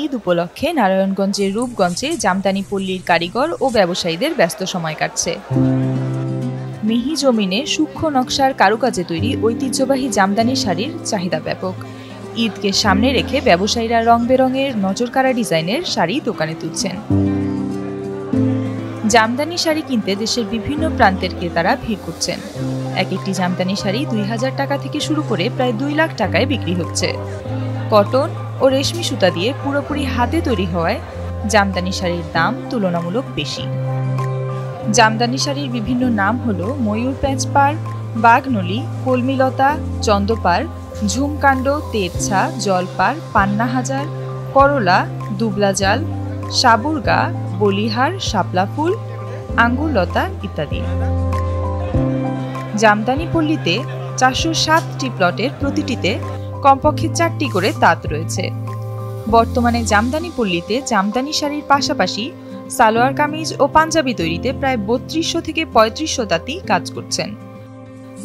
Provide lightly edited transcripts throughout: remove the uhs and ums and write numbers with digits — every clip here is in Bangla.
ঈদ উপলক্ষে নারায়ণগঞ্জের রূপগঞ্জে জামদানি পল্লীর কারিগর ও ব্যবসায়ীদের ব্যস্ত সময় কাটছে। মিহি জমিনে সূক্ষ্ম নকশার কারুকাজে তৈরি ঐতিহ্যবাহী জামদানি শাড়ির চাহিদা ব্যাপক। ঈদকে সামনে রেখে ব্যবসায়ীরা রং বেরঙের নজরকাড়া ডিজাইনের শাড়ি দোকানে তুলছেন। জামদানি শাড়ি কিনতে দেশের বিভিন্ন প্রান্তের ক্রেতারা ভিড় করছেন। এক একটি জামদানি শাড়ি 2000 টাকা থেকে শুরু করে প্রায় 2 লাখ টাকায় বিক্রি হচ্ছে। কটন ও রেশমি সুতা দিয়ে পুরোপুরি হাতে তৈরি হওয়ায় জামদানি শাড়ির দাম তুলনামূলক বেশি। জামদানি শাড়ির বিভিন্ন নাম হলো ময়ূর প্যাঁচ পাড়, বাঘনলি, কলমিলতা, চন্দ্রপাড়, ঝুমকাণ্ড, তেরছা, জলপাড়, পান্না হাজার, করলা, দুবলাজাল, সাবুরগা, বলিহার, শাপলা ফুল, আঙ্গুরলতা ইত্যাদি। জামদানি পল্লীতে 407টি প্লটের প্রতিটিতে কমপক্ষে 4টি করে তাঁত রয়েছে। বর্তমানে জামদানি পল্লীতে জামদানি শাড়ির পাশাপাশি সালোয়ার কামিজ ও পাঞ্জাবি তৈরিতে প্রায় 3200 থেকে 3500 তাঁতি কাজ করছেন।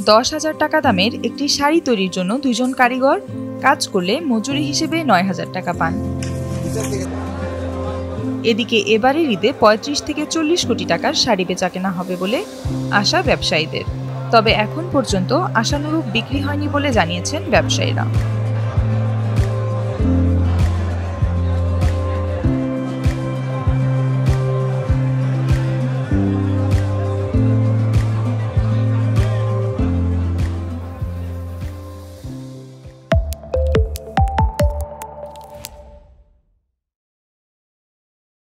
10,000 টাকা দামের একটি শাড়ি তৈরির জন্য 2জন কারিগর কাজ করলে মজুরি হিসেবে 9,000 টাকা পান। এদিকে এবারের ঈদে 35 থেকে 40 কোটি টাকার শাড়ি বেচা কেনা হবে বলে আশা ব্যবসায়ীদের। তবে এখন পর্যন্ত আশানুরূপ বিক্রি হয়নি বলে জানিয়েছেন ব্যবসায়ীরা।